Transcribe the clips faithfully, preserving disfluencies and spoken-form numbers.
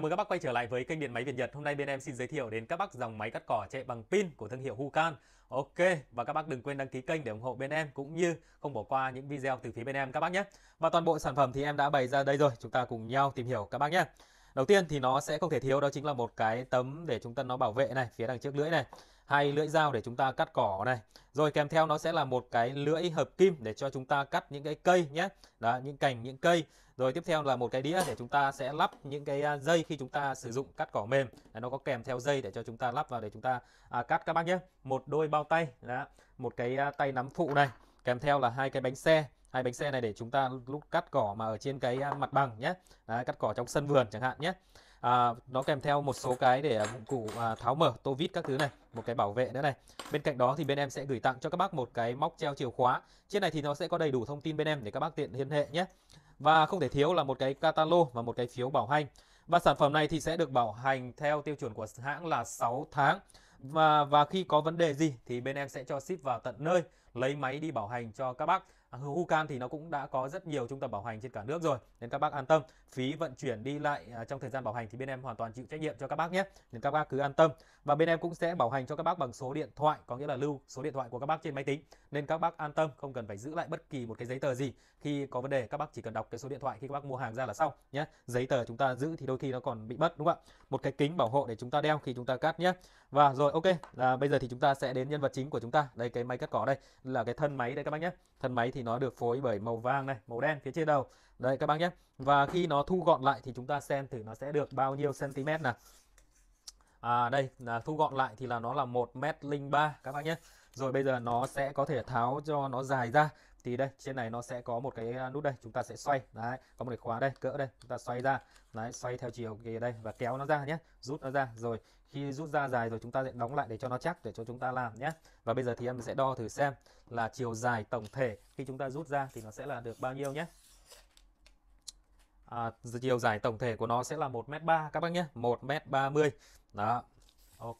Chào mừng các bác quay trở lại với kênh Điện Máy Việt Nhật. Hôm nay bên em xin giới thiệu đến các bác dòng máy cắt cỏ chạy bằng pin của thương hiệu Hukan. Ok, và các bác đừng quên đăng ký kênh để ủng hộ bên em cũng như không bỏ qua những video từ phía bên em các bác nhé. Và toàn bộ sản phẩm thì em đã bày ra đây rồi, chúng ta cùng nhau tìm hiểu các bác nhé. Đầu tiên thì nó sẽ không thể thiếu đó chính là một cái tấm để chúng ta nó bảo vệ này, phía đằng trước lưỡi này, hai lưỡi dao để chúng ta cắt cỏ này. Rồi kèm theo nó sẽ là một cái lưỡi hợp kim để cho chúng ta cắt những cái cây nhé. Đó, những cành, những cây. Rồi tiếp theo là một cái đĩa để chúng ta sẽ lắp những cái dây khi chúng ta sử dụng cắt cỏ mềm. Đấy, nó có kèm theo dây để cho chúng ta lắp vào để chúng ta à, cắt các bác nhé. Một đôi bao tay, đó, một cái à, tay nắm phụ này, kèm theo là hai cái bánh xe. Hai bánh xe này để chúng ta lúc cắt cỏ mà ở trên cái mặt bằng nhé. Đấy, cắt cỏ trong sân vườn chẳng hạn nhé. À, nó kèm theo một số cái để dụng cụ à, tháo mở, tô vít các thứ này. Một cái bảo vệ nữa này. Bên cạnh đó thì bên em sẽ gửi tặng cho các bác một cái móc treo chìa khóa. Trên này thì nó sẽ có đầy đủ thông tin bên em để các bác tiện liên hệ nhé. Và không thể thiếu là một cái catalog và một cái phiếu bảo hành. Và sản phẩm này thì sẽ được bảo hành theo tiêu chuẩn của hãng là sáu tháng. Và, và khi có vấn đề gì thì bên em sẽ cho ship vào tận nơi, lấy máy đi bảo hành cho các bác. Hukan thì nó cũng đã có rất nhiều trung tâm bảo hành trên cả nước rồi, nên các bác an tâm. Phí vận chuyển đi lại trong thời gian bảo hành thì bên em hoàn toàn chịu trách nhiệm cho các bác nhé, nên các bác cứ an tâm. Và bên em cũng sẽ bảo hành cho các bác bằng số điện thoại, có nghĩa là lưu số điện thoại của các bác trên máy tính, nên các bác an tâm, không cần phải giữ lại bất kỳ một cái giấy tờ gì. Khi có vấn đề các bác chỉ cần đọc cái số điện thoại khi các bác mua hàng ra là xong nhé. Giấy tờ chúng ta giữ thì đôi khi nó còn bị mất, đúng không ạ? Một cái kính bảo hộ để chúng ta đeo khi chúng ta cắt nhé. Và rồi ok, à, bây giờ thì chúng ta sẽ đến nhân vật chính của chúng ta. Đây, cái máy cắt cỏ đây là cái thân máy đây các bác nhé. Thân máy thì Thì nó được phối bởi màu vàng này, màu đen phía trên đầu. Đây các bác nhé. Và khi nó thu gọn lại thì chúng ta xem thử nó sẽ được bao nhiêu cm nào. À đây, là thu gọn lại thì là nó là một mét không ba các bác nhé. Rồi bây giờ nó sẽ có thể tháo cho nó dài ra. Thì đây, trên này nó sẽ có một cái nút đây, chúng ta sẽ xoay. Đấy, có một cái khóa đây, cỡ đây, chúng ta xoay ra. Đấy, xoay theo chiều kìa đây và kéo nó ra nhé, rút nó ra. Rồi khi rút ra dài rồi chúng ta sẽ đóng lại để cho nó chắc, để cho chúng ta làm nhé. Và bây giờ thì em sẽ đo thử xem là chiều dài tổng thể khi chúng ta rút ra thì nó sẽ là được bao nhiêu nhé. À, chiều dài tổng thể của nó sẽ là một mét ba các bác nhé, một mét ba mươi. Đó, ok.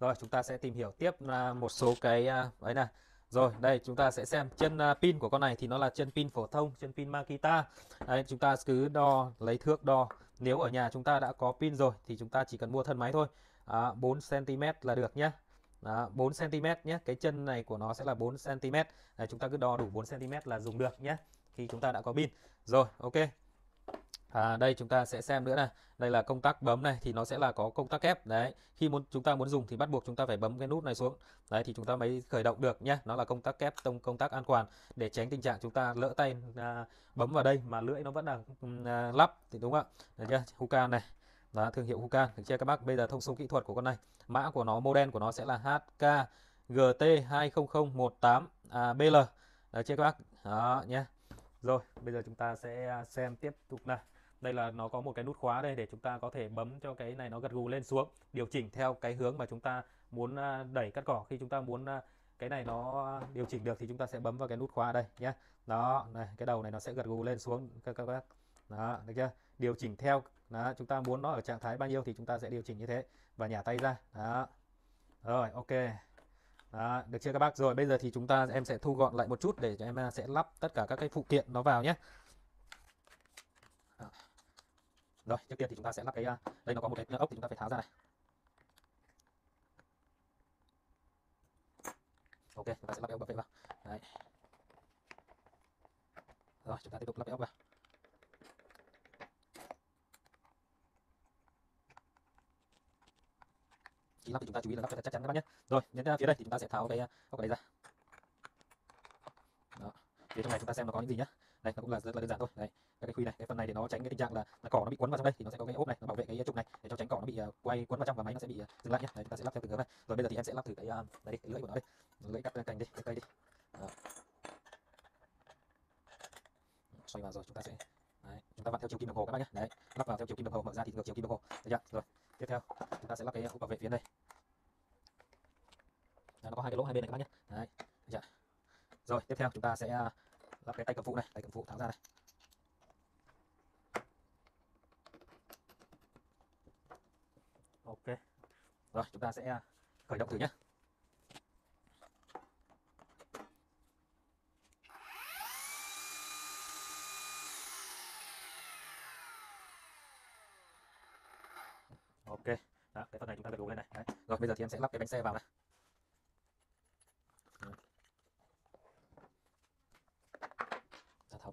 Rồi chúng ta sẽ tìm hiểu tiếp một số cái ấy này. Rồi đây chúng ta sẽ xem chân pin của con này thì nó là chân pin phổ thông, chân pin Makita. Đấy, chúng ta cứ đo, lấy thước đo. Nếu ở nhà chúng ta đã có pin rồi thì chúng ta chỉ cần mua thân máy thôi. À, bốn xăng ti mét là được nhé. Đó, bốn xăng ti mét nhé. Cái chân này của nó sẽ là bốn xăng ti mét. Đấy, chúng ta cứ đo đủ bốn xăng ti mét là dùng được nhé, khi chúng ta đã có pin. Rồi ok. À, đây chúng ta sẽ xem nữa này. Đây là công tắc bấm này thì nó sẽ là có công tắc kép. Đấy, khi muốn chúng ta muốn dùng thì bắt buộc chúng ta phải bấm cái nút này xuống. Đấy thì chúng ta mới khởi động được nhé. Nó là công tắc kép, công tắc an toàn để tránh tình trạng chúng ta lỡ tay à, bấm vào đây mà lưỡi nó vẫn là à, lắp thì đúng không ạ? Được chưa? Hukan này. Đó, thương hiệu Hukan, được chưa các bác? Bây giờ thông số kỹ thuật của con này, mã của nó, model của nó sẽ là H K G T hai không không một tám B L. Được chưa các bác? Đó nhé. Rồi, bây giờ chúng ta sẽ xem tiếp tục này. Đây là nó có một cái nút khóa đây để chúng ta có thể bấm cho cái này nó gật gù lên xuống, điều chỉnh theo cái hướng mà chúng ta muốn đẩy cắt cỏ. Khi chúng ta muốn cái này nó điều chỉnh được thì chúng ta sẽ bấm vào cái nút khóa đây nhé. Đó, này, cái đầu này nó sẽ gật gù lên xuống các các bác. Đó, được chưa? Điều chỉnh theo, đó, chúng ta muốn nó ở trạng thái bao nhiêu thì chúng ta sẽ điều chỉnh như thế và nhả tay ra. Đó. Rồi, ok. Đó, được chưa các bác? Rồi bây giờ thì chúng ta em sẽ thu gọn lại một chút để cho em sẽ lắp tất cả các cái phụ kiện nó vào nhé. Rồi, trước tiên thì chúng ta sẽ lắp cái, đây nó có một cái ốc thì chúng ta phải tháo ra này. Ok, chúng ta sẽ lắp cái ốc bảo vệ vào. Đấy. Rồi, chúng ta tiếp tục lắp cái ốc vào. Khi lắp thì chúng ta chú ý là lắp cho thật chắc chắn các bác nhé. Rồi, đến phía đây thì chúng ta sẽ tháo cái ốc này ra. Đó. Phía trong này chúng ta xem nó có những gì nhé. Đây, nó cũng là rất là đơn giản thôi. Đấy, các cái khuy này, cái phần này để nó tránh cái tình trạng là, là cỏ nó bị cuốn vào trong đây thì nó sẽ có cái ốp này nó bảo vệ cái trục này để cho tránh cỏ nó bị uh, quay cuốn vào trong và máy nó sẽ bị uh, dừng lại nhé. Đấy, chúng ta sẽ lắp theo từng hướng này. Rồi bây giờ thì em sẽ lắp thử cái uh, đấy đi, cái lưỡi của nó đây. Lưỡi cắt cành đi, cái cây đi. Đó. Xoay vào rồi chúng ta sẽ đấy, chúng ta vặn theo chiều kim đồng hồ các bác nhé. Đấy, lắp vào theo chiều kim đồng hồ, mở ra thì ngược chiều kim đồng hồ. Được chưa? Rồi, tiếp theo chúng ta sẽ lắp cái ốp bảo vệ phía đây. Đấy, nó có hai cái lỗ hai bên này các bác nhé. Đấy, được chưa? Rồi, tiếp theo chúng ta sẽ uh, lắp cái tay cầm phụ này, tay cầm phụ tháo ra này. Ok. Rồi, chúng ta sẽ khởi động thử nhé. Đó, cái phần này chúng ta được đủ lên này. Đấy. Rồi bây giờ thì em sẽ lắp cái bánh xe vào này. Đã tháo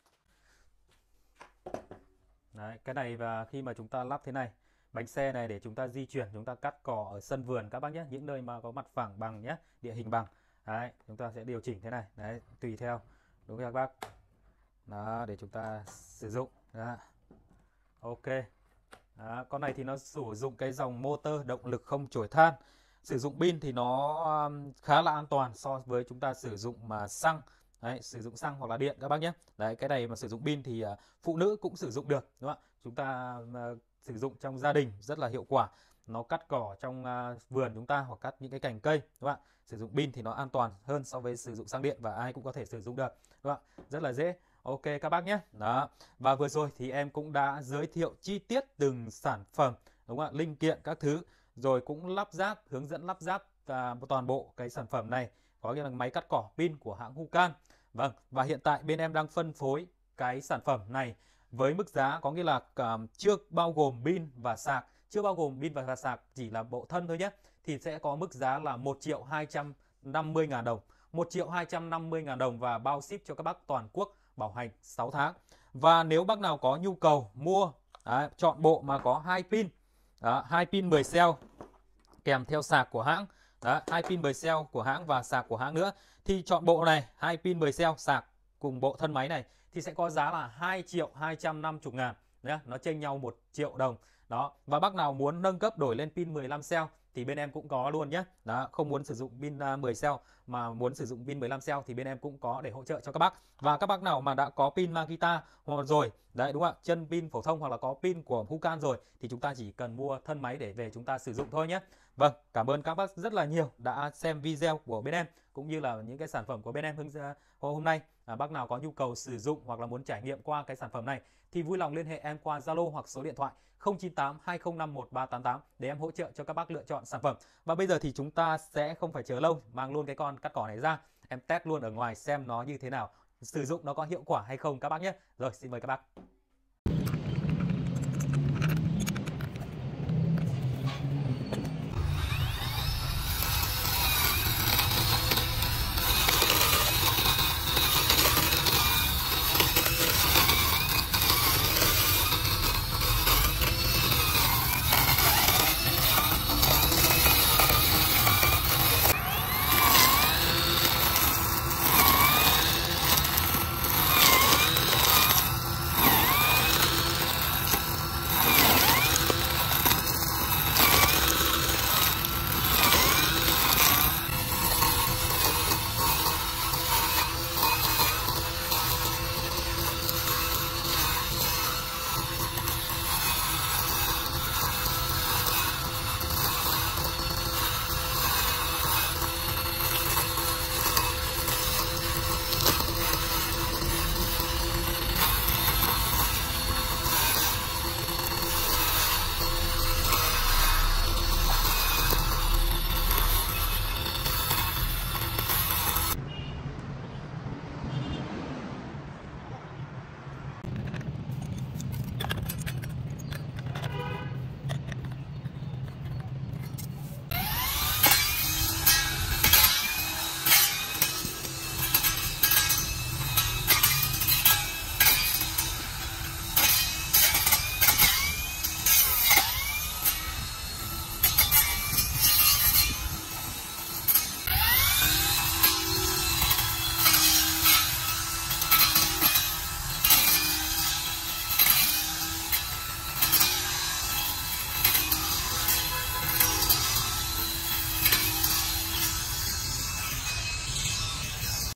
Đấy, cái này và khi mà chúng ta lắp thế này, bánh xe này để chúng ta di chuyển, chúng ta cắt cỏ ở sân vườn các bác nhé, những nơi mà có mặt phẳng bằng nhé, địa hình bằng. Đấy, chúng ta sẽ điều chỉnh thế này. Đấy, tùy theo đúng không các bác? Đó, để chúng ta sử dụng. Đó. Ok. Đó, con này thì nó sử dụng cái dòng motor động lực không chổi than. Sử dụng pin thì nó khá là an toàn so với chúng ta sử dụng mà xăng. Đấy, sử dụng xăng hoặc là điện các bác nhé. Đấy, cái này mà sử dụng pin thì phụ nữ cũng sử dụng được, đúng không ạ? Chúng ta uh, sử dụng trong gia đình rất là hiệu quả. Nó cắt cỏ trong uh, vườn chúng ta hoặc cắt những cái cành cây, đúng không ạ? Sử dụng pin thì nó an toàn hơn so với sử dụng xăng điện và ai cũng có thể sử dụng được, đúng không ạ? Rất là dễ. Ok các bác nhé. Đó. Và vừa rồi thì em cũng đã giới thiệu chi tiết từng sản phẩm, đúng không ạ? Linh kiện các thứ, rồi cũng lắp ráp, hướng dẫn lắp ráp uh, toàn bộ cái sản phẩm này. Có nghĩa là máy cắt cỏ pin của hãng Hukan. Vâng, và hiện tại bên em đang phân phối cái sản phẩm này với mức giá có nghĩa là chưa bao gồm pin và sạc, chưa bao gồm pin và sạc, chỉ là bộ thân thôi nhé, thì sẽ có mức giá là một triệu hai trăm năm mươi ngàn đồng, một triệu hai trăm năm mươi ngàn đồng và bao ship cho các bác toàn quốc, bảo hành sáu tháng. Và nếu bác nào có nhu cầu mua đấy, chọn bộ mà có hai pin, đó, hai pin mười xeo kèm theo sạc của hãng. Đó, hai pin mười xeo của hãng và sạc của hãng nữa, thì chọn bộ này, hai pin mười xeo sạc cùng bộ thân máy này thì sẽ có giá là hai triệu hai trăm năm mươi ngàn. Nó chênh nhau một triệu đồng. Đó, và bác nào muốn nâng cấp đổi lên pin mười lăm xeo thì bên em cũng có luôn nhé. Đó, không muốn sử dụng pin mười xeo mà muốn sử dụng pin mười lăm xeo thì bên em cũng có để hỗ trợ cho các bác. Và các bác nào mà đã có pin Makita hoặc rồi, đấy đúng không ạ, chân pin phổ thông hoặc là có pin của Hukan rồi thì chúng ta chỉ cần mua thân máy để về chúng ta sử dụng thôi nhé. Vâng, cảm ơn các bác rất là nhiều đã xem video của bên em cũng như là những cái sản phẩm của bên em hôm nay. À, bác nào có nhu cầu sử dụng hoặc là muốn trải nghiệm qua cái sản phẩm này thì vui lòng liên hệ em qua Zalo hoặc số điện thoại không chín tám hai không năm một ba tám tám để em hỗ trợ cho các bác lựa chọn sản phẩm. Và bây giờ thì chúng ta sẽ không phải chờ lâu, mang luôn cái con cắt cỏ này ra, em test luôn ở ngoài xem nó như thế nào, sử dụng nó có hiệu quả hay không các bác nhé. Rồi, xin mời các bác.